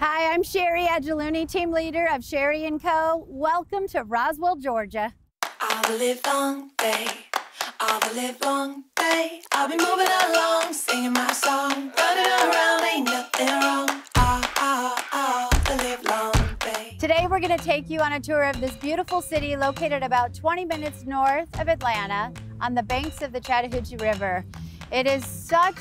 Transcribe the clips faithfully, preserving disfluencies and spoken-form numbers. Hi, I'm Sherry Ajluni, team leader of Sherry and Co. Welcome to Roswell, Georgia. All the live long day, all the live long day, I'll be moving along, singing my song, running around, ain't nothing wrong, all, all, all the live long day. Today we're gonna take you on a tour of this beautiful city located about twenty minutes north of Atlanta on the banks of the Chattahoochee River. It is such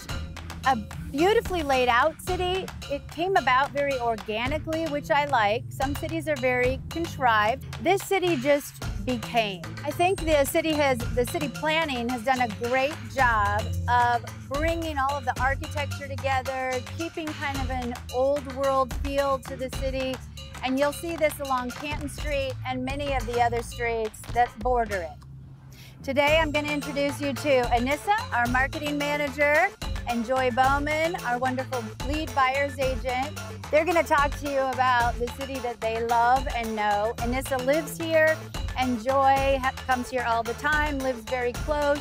a beautifully laid out city. It came about very organically, which I like. Some cities are very contrived. This city just became. I think the city has, the city planning has done a great job of bringing all of the architecture together, keeping kind of an old world feel to the city. And you'll see this along Canton Street and many of the other streets that border it. Today, I'm gonna introduce you to Anissa, our marketing manager, and Joy Bowman, our wonderful lead buyer's agent. They're gonna talk to you about the city that they love and know. Anissa lives here, and Joy comes here all the time, lives very close,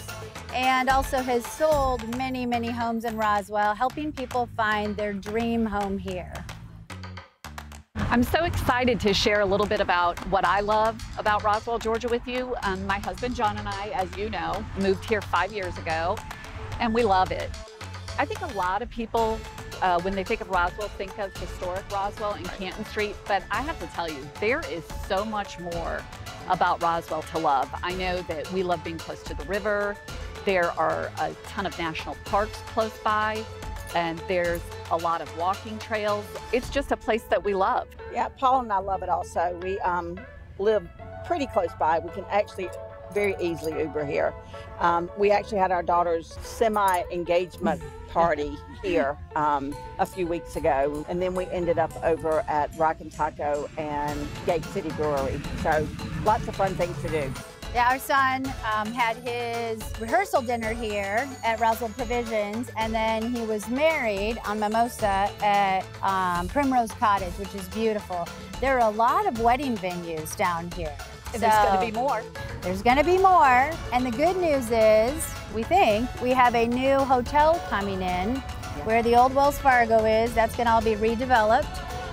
and also has sold many, many homes in Roswell, helping people find their dream home here. I'm so excited to share a little bit about what I love about Roswell, Georgia with you. Um, my husband, John, and I, as you know, moved here five years ago, and we love it. I think a lot of people, uh, when they think of Roswell, think of historic Roswell and Canton Street, but I have to tell you, there is so much more about Roswell to love. I know that we love being close to the river. There are a ton of national parks close by, and there's a lot of walking trails. It's just a place that we love. Yeah, Paul and I love it also. We um, live pretty close by. We can actually very easily Uber here. Um, we actually had our daughter's semi-engagement party here um, a few weeks ago, and then we ended up over at Rock and Taco and Gate City Brewery. So lots of fun things to do. Yeah, our son um, had his rehearsal dinner here at Razzle Provisions, and then he was married on Mimosa at um, Primrose Cottage, which is beautiful. There are a lot of wedding venues down here. So, there's going to be more. There's going to be more. And the good news is, we think, we have a new hotel coming in where the old Wells Fargo is. That's going to all be redeveloped.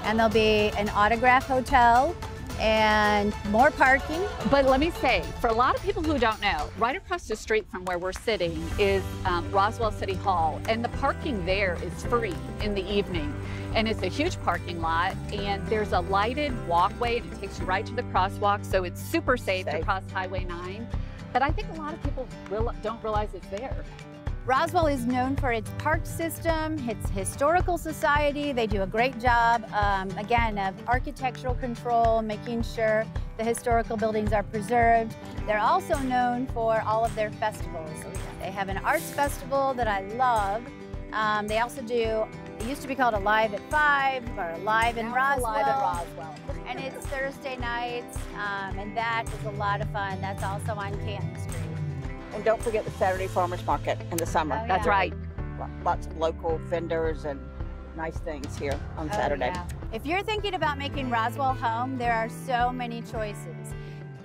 And there'll be an Autograph hotel and more parking. But let me say, for a lot of people who don't know, right across the street from where we're sitting is um, Roswell City Hall. And the parking there is free in the evening. And it's a huge parking lot, and there's a lighted walkway, and it takes you right to the crosswalk, so it's super safe, safe. to cross Highway nine. But I think a lot of people real, don't realize it's there. Roswell is known for its park system, its historical society. They do a great job, um, again, of architectural control, making sure the historical buildings are preserved. They're also known for all of their festivals. They have an arts festival that I love. Um, they also do, it used to be called Alive at Five or Alive in Roswell. Alive at Roswell. And it's Thursday nights, um, and that is a lot of fun. That's also on Canton Street. And don't forget the Saturday Farmers Market in the summer. Oh, yeah. That's right. Lots of local vendors and nice things here on oh, Saturday. Yeah. If you're thinking about making Roswell home, there are so many choices.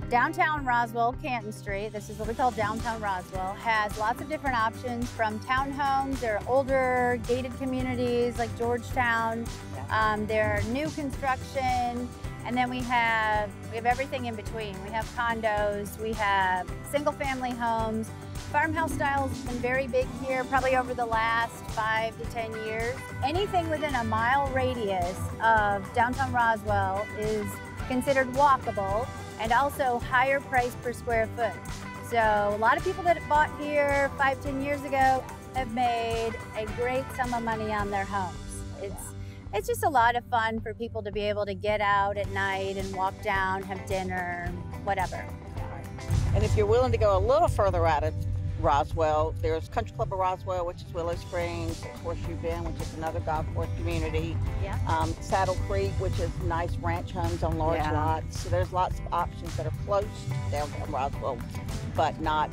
Downtown Roswell, Canton Street, this is what we call downtown Roswell, has lots of different options from townhomes. There are older gated communities like Georgetown. Um, there are new construction. And then we have, we have everything in between. We have condos, we have single family homes. Farmhouse style has been very big here, probably over the last five to ten years. Anything within a mile radius of downtown Roswell is considered walkable, and also higher price per square foot. So a lot of people that bought here five, ten years ago have made a great sum of money on their homes. It's, it's just a lot of fun for people to be able to get out at night and walk down, have dinner, whatever. And if you're willing to go a little further out of Roswell, there's Country Club of Roswell, which is Willow Springs, Horseshoe Bend, which is another golf course community, yeah. um, Saddle Creek, which is nice ranch homes on large yeah. lots. So there's lots of options that are close to downtown Roswell, but not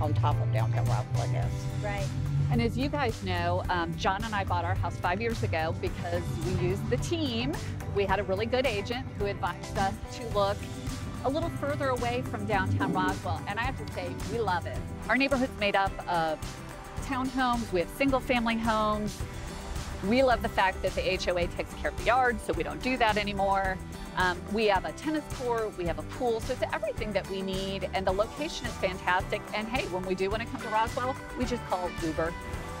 on top of downtown Roswell, I guess. Right. And as you guys know, um, John and I bought our house five years ago because we used the team. We had a really good agent who advised us to look a little further away from downtown Roswell, and I have to say, we love it. Our neighborhood's made up of townhomes, we have single family homes, We love the fact that the H O A takes care of the yard, so we don't do that anymore. Um, we have a tennis court, we have a pool, so it's everything that we need, and the location is fantastic. And hey, when we do want to come to Roswell, we just call Uber.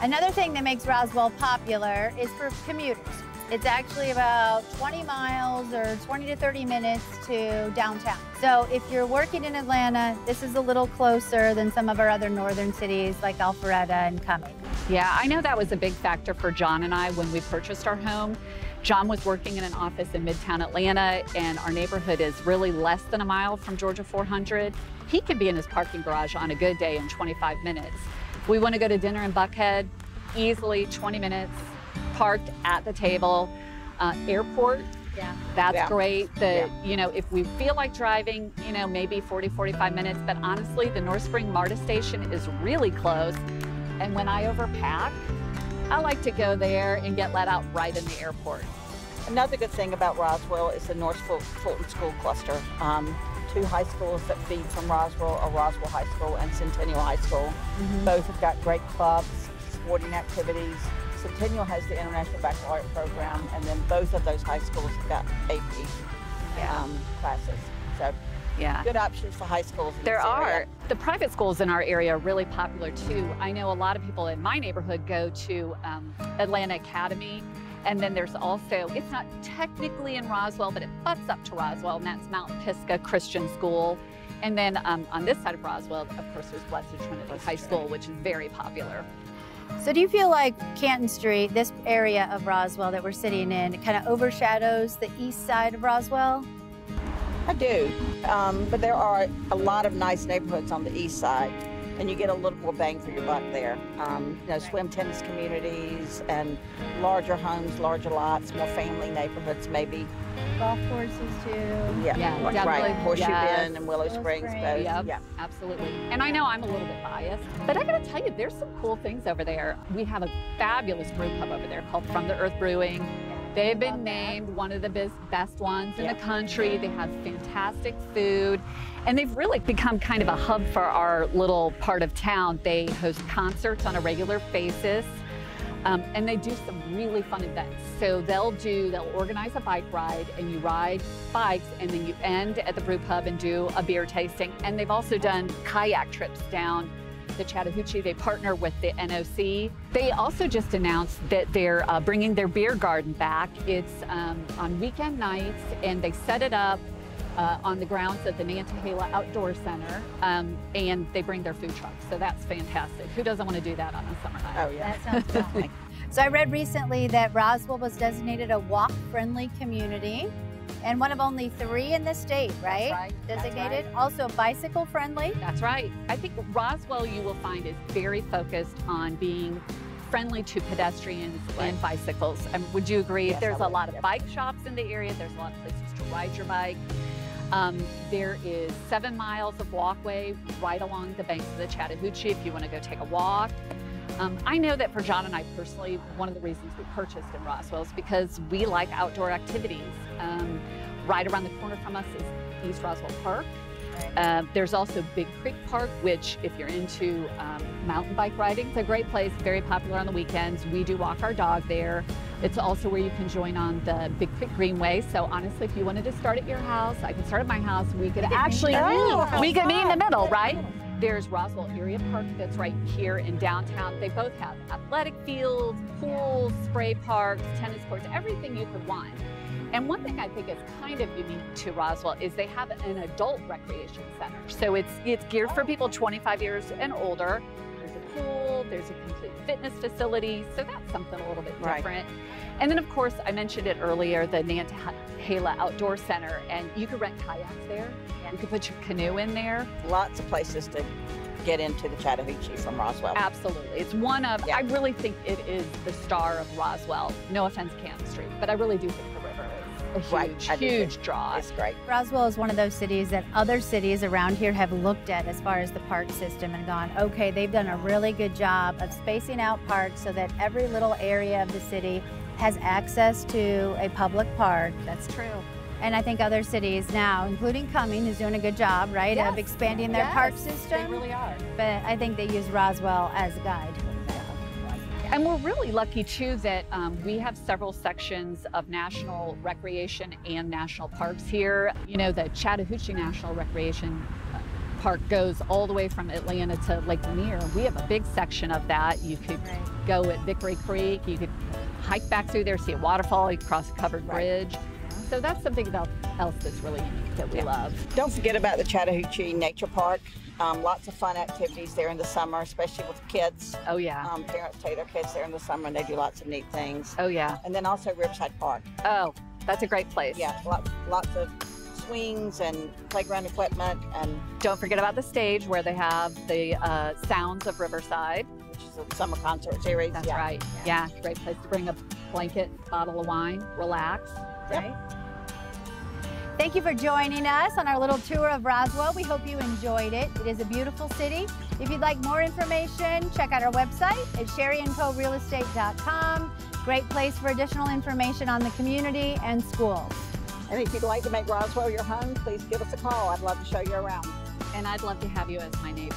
Another thing that makes Roswell popular is for commuters. It's actually about twenty miles or twenty to thirty minutes to downtown. So if you're working in Atlanta, this is a little closer than some of our other northern cities like Alpharetta and Cumming. Yeah, I know that was a big factor for John and I when we purchased our home. John was working in an office in Midtown Atlanta, and our neighborhood is really less than a mile from Georgia four hundred. He can be in his parking garage on a good day in twenty-five minutes. If we want to go to dinner in Buckhead, easily twenty minutes, parked at the table. Uh, airport, yeah, that's yeah. great. The, yeah. You know, if we feel like driving, you know, maybe forty, forty-five minutes, but honestly, the North Spring MARTA station is really close. And when I overpack, I like to go there and get let out right in the airport. Another good thing about Roswell is the North Fulton School Cluster. Um, two high schools that feed from Roswell are Roswell High School and Centennial High School. Mm-hmm. Both have got great clubs, sporting activities. Centennial has the International Baccalaureate program, and then both of those high schools have got A P yeah. um, classes. So. Yeah. Good options for high schools. There are. The private schools in our area are really popular too. I know a lot of people in my neighborhood go to um, Atlanta Academy, and then there's also, it's not technically in Roswell, but it butts up to Roswell, and that's Mount Pisgah Christian School. And then um, on this side of Roswell, of course, there's Blessed Trinity Blessed High Trinity. School, which is very popular. So do you feel like Canton Street, this area of Roswell that we're sitting in, kind of overshadows the east side of Roswell? I do, um, but there are a lot of nice neighborhoods on the east side, and you get a little more bang for your buck there. Um, you know, swim tennis communities and larger homes, larger lots, more family neighborhoods maybe. Golf courses too. Yeah, yeah right. right. Horseshoe Bend and Willow, Willow Springs. Springs. Both. Yep. Yeah, absolutely. And I know I'm a little bit biased, but I got to tell you, there's some cool things over there. We have a fabulous brew pub over there called From the Earth Brewing. They've been named one of the best ones in yeah. the country. They have fantastic food, and they've really become kind of a hub for our little part of town. They host concerts on a regular basis, um, and they do some really fun events. So they'll do, they'll organize a bike ride, and you ride bikes, and then you end at the brew pub and do a beer tasting. And they've also done kayak trips down the Chattahoochee. They partner with the N O C. They also just announced that they're uh, bringing their beer garden back. It's um, on weekend nights, and they set it up uh, on the grounds at the Nantahala Outdoor Center, um, and they bring their food trucks. So that's fantastic. Who doesn't want to do that on a summer night? Oh, yeah. That sounds fun. So I read recently that Roswell was designated a walk-friendly community, and one of only three in the state, right? right. Designated, right. Also bicycle friendly. That's right. I think Roswell, you will find, is very focused on being friendly to pedestrians right. and bicycles. And would you agree? Yes, there's a lot of bike shops in the area. There's a lot of places to ride your bike. Um, there is seven miles of walkway right along the banks of the Chattahoochee if you want to go take a walk. Um, I know that for John and I personally, one of the reasons we purchased in Roswell is because we like outdoor activities. Um, right around the corner from us is East Roswell Park. Uh, there's also Big Creek Park, which if you're into um, mountain bike riding, it's a great place, very popular on the weekends. We do walk our dog there. It's also where you can join on the Big Creek Greenway. So honestly, if you wanted to start at your house, I could start at my house. We could actually, we could meet in the middle, right? There's Roswell Area Park that's right here in downtown. They both have athletic fields, pools, spray parks, tennis courts, everything you could want. And one thing I think is kind of unique to Roswell is they have an adult recreation center. So it's it's geared for people twenty-five years and older. There's a pool, there's a complete fitness facility. So that's something a little bit different. Right. And then of course, I mentioned it earlier, the Nantahala Outdoor Center, and you could rent kayaks there. You could put your canoe in there. Lots of places to get into the Chattahoochee from Roswell. Absolutely. It's one of, yeah. I really think it is the star of Roswell. No offense, Canton Street, but I really do think the river is a huge, right. huge draw. It's great. Roswell is one of those cities that other cities around here have looked at as far as the park system and gone, okay, they've done a really good job of spacing out parks so that every little area of the city has access to a public park. That's true. And I think other cities now, including Cumming, is doing a good job, right, yes. of expanding their yes. park system. They really are. But I think they use Roswell as a guide. And we're really lucky too that um, we have several sections of national recreation and national parks here. You know, the Chattahoochee National Recreation Park goes all the way from Atlanta to Lake Lanier. We have a big section of that. You could right. go at Vickery Creek, you could hike back through there, see a waterfall, you cross a covered bridge. Right. So that's something about else that's really unique that we yeah. love. Don't forget about the Chattahoochee Nature Park. Um, lots of fun activities there in the summer, especially with kids. Oh yeah. Um, parents take their kids there in the summer and they do lots of neat things. Oh yeah. And then also Riverside Park. Oh, that's a great place. Yeah, lots, lots of swings and playground equipment. And don't forget about the stage where they have the uh, Sounds of Riverside, which is a summer concert series. That's yeah. right. Yeah. yeah, great place to bring a blanket, bottle of wine, relax. Right? Yep. Thank you for joining us on our little tour of Roswell. We hope you enjoyed it. It is a beautiful city. If you'd like more information, check out our website at sherry and co real estate dot com. Great place for additional information on the community and schools. And if you'd like to make Roswell your home, please give us a call. I'd love to show you around. And I'd love to have you as my neighbor.